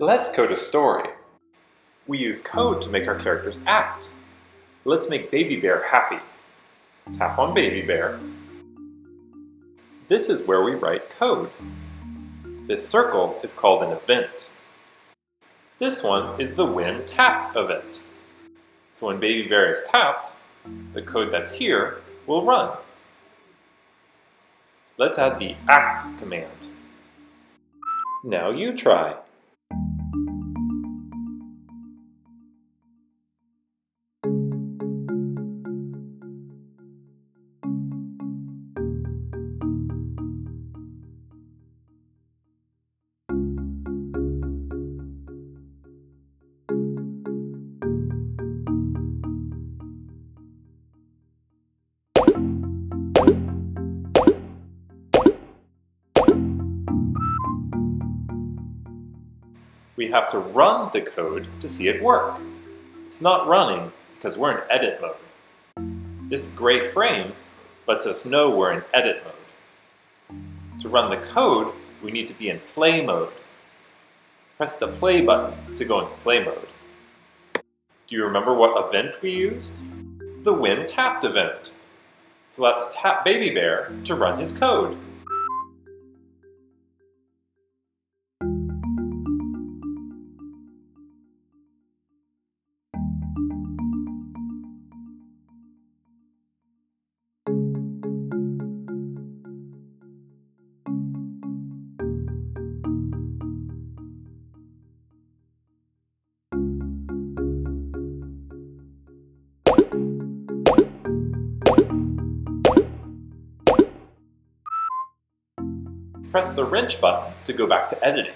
Let's code a story. We use code to make our characters act. Let's make Baby Bear happy. Tap on Baby Bear. This is where we write code. This circle is called an event. This one is the when tapped event. So when Baby Bear is tapped, the code that's here will run. Let's add the act command. Now you try. We have to run the code to see it work. It's not running because we're in edit mode. This gray frame lets us know we're in edit mode. To run the code, we need to be in play mode. Press the play button to go into play mode. Do you remember what event we used? The when tapped event. So let's tap Baby Bear to run his code. Press the wrench button to go back to editing.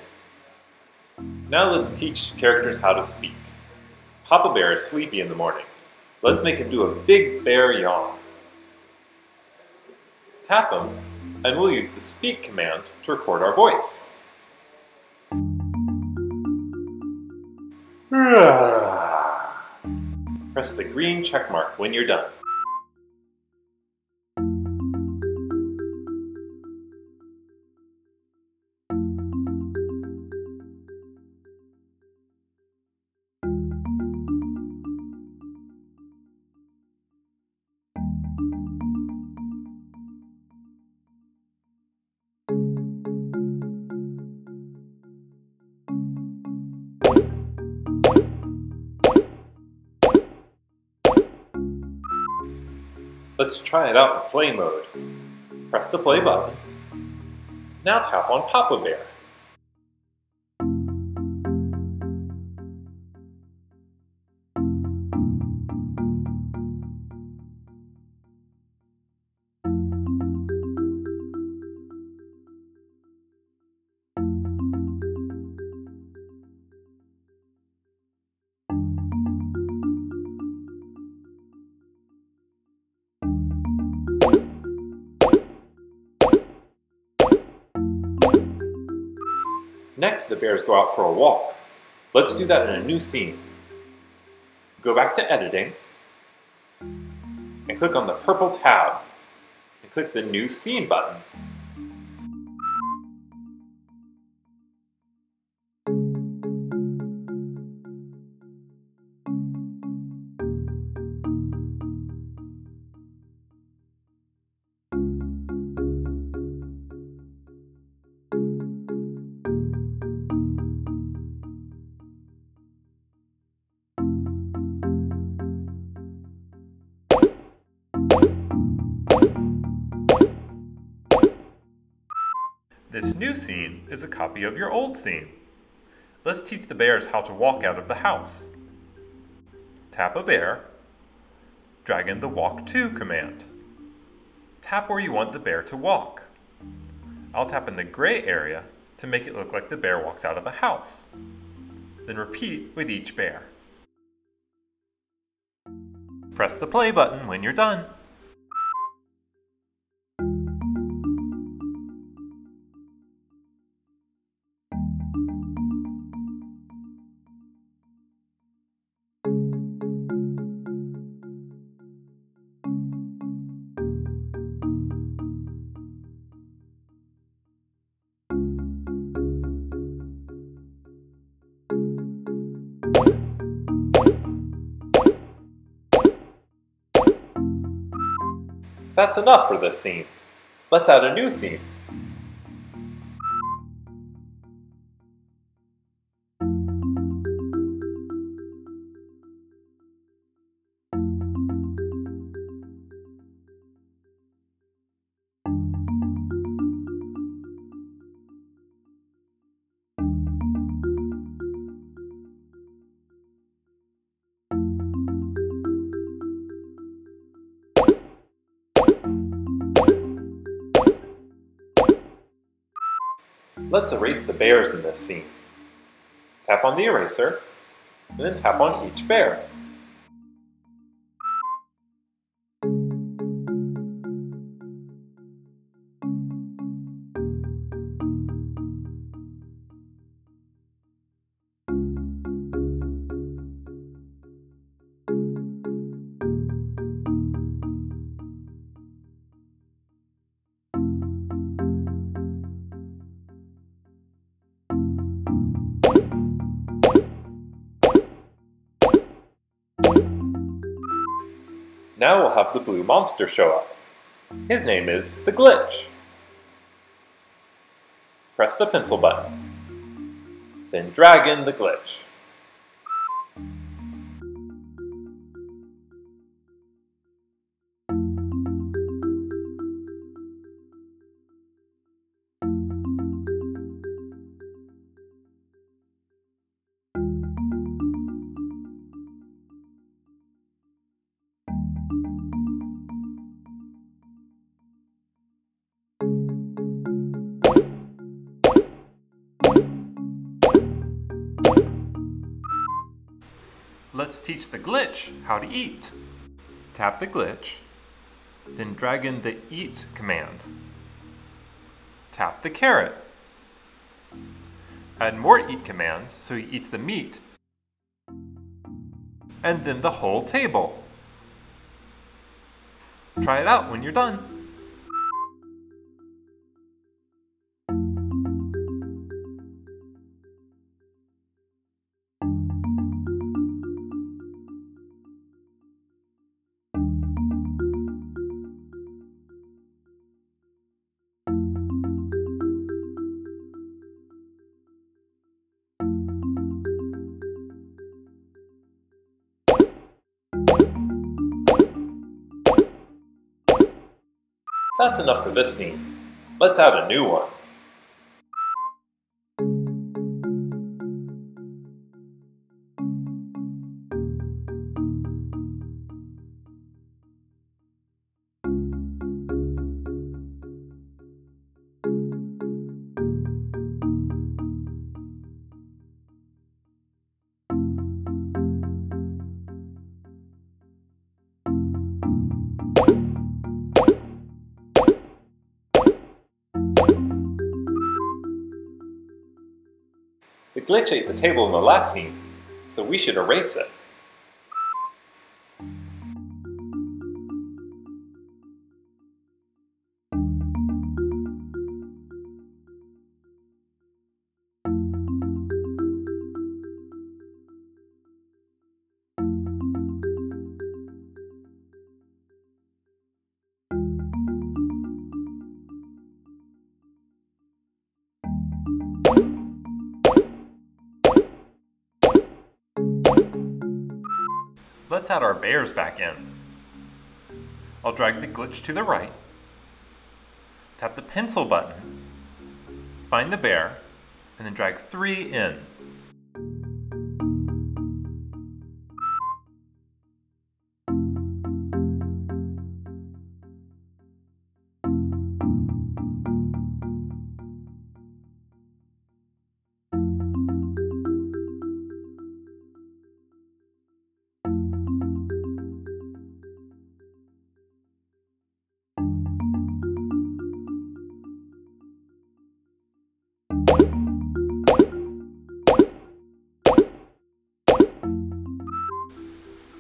Now let's teach characters how to speak. Papa Bear is sleepy in the morning. Let's make him do a big bear yawn. Tap him, and we'll use the speak command to record our voice. Press the green check mark when you're done. Let's try it out in play mode. Press the play button. Now tap on Papa Bear. Next, the bears go out for a walk. Let's do that in a new scene. Go back to editing, and click on the purple tab, and click the new scene button. This new scene is a copy of your old scene. Let's teach the bears how to walk out of the house. Tap a bear, drag in the walk to command. Tap where you want the bear to walk. I'll tap in the gray area to make it look like the bear walks out of the house. Then repeat with each bear. Press the play button when you're done. That's enough for this scene. Let's add a new scene. Let's erase the bears in this scene. Tap on the eraser, and then tap on each bear. Now we'll have the blue monster show up. His name is the Glitch. Press the pencil button. Then drag in the Glitch. Let's teach the Glitch how to eat. Tap the Glitch, then drag in the eat command. Tap the carrot. Add more eat commands so he eats the meat, and then the whole table. Try it out when you're done. That's enough for this scene. Let's add a new one. The Glitch ate the table in the last scene, so we should erase it. Let's add our bears back in. I'll drag the Glitch to the right, tap the pencil button, find the bear, and then drag 3 in.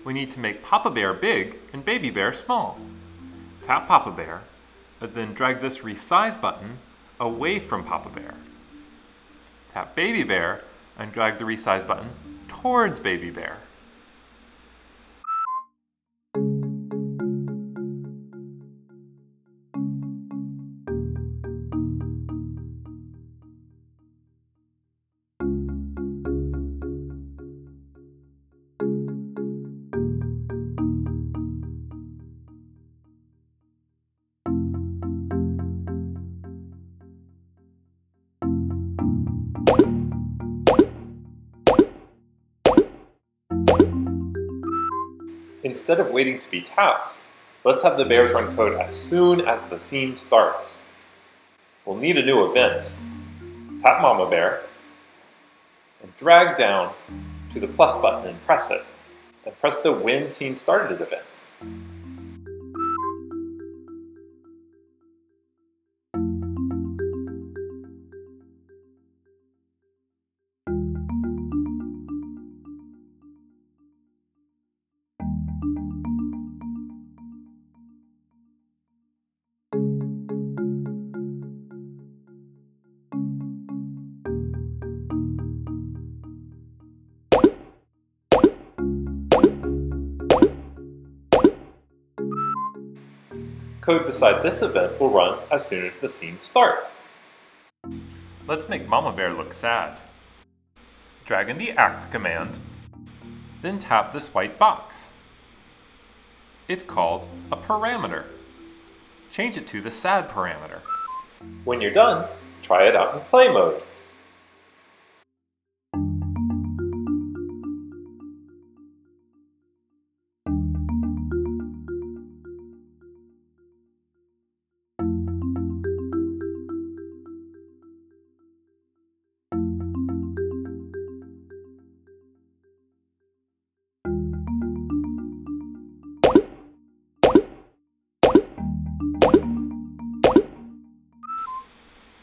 We need to make Papa Bear big and Baby Bear small. Tap Papa Bear, and then drag this resize button away from Papa Bear. Tap Baby Bear and drag the resize button towards Baby Bear. Instead of waiting to be tapped, let's have the bears run code as soon as the scene starts. We'll need a new event, tap mama bear, and drag down to the plus button and press it, and press the when scene started event. Code beside this event will run as soon as the scene starts. Let's make Mama Bear look sad. Drag in the act command, then tap this white box. It's called a parameter. Change it to the sad parameter. When you're done, try it out in play mode.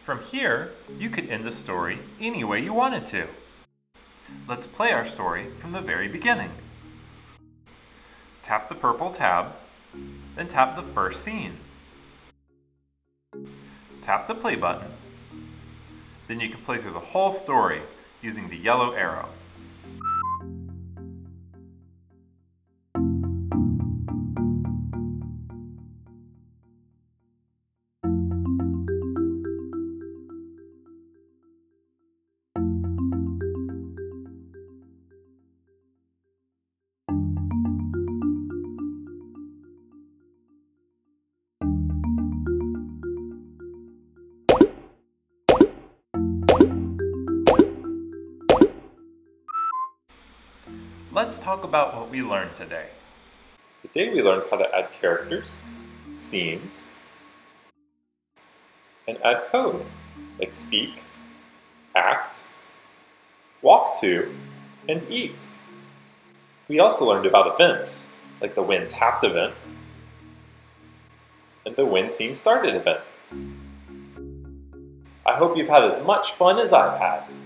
From here, you could end the story any way you wanted to. Let's play our story from the very beginning. Tap the purple tab, then tap the first scene. Tap the play button. Then you can play through the whole story using the yellow arrow. Let's talk about what we learned today. Today we learned how to add characters, scenes, and add code, like speak, act, walk to, and eat. We also learned about events, like the when tapped event, and the when scene started event. I hope you've had as much fun as I've had.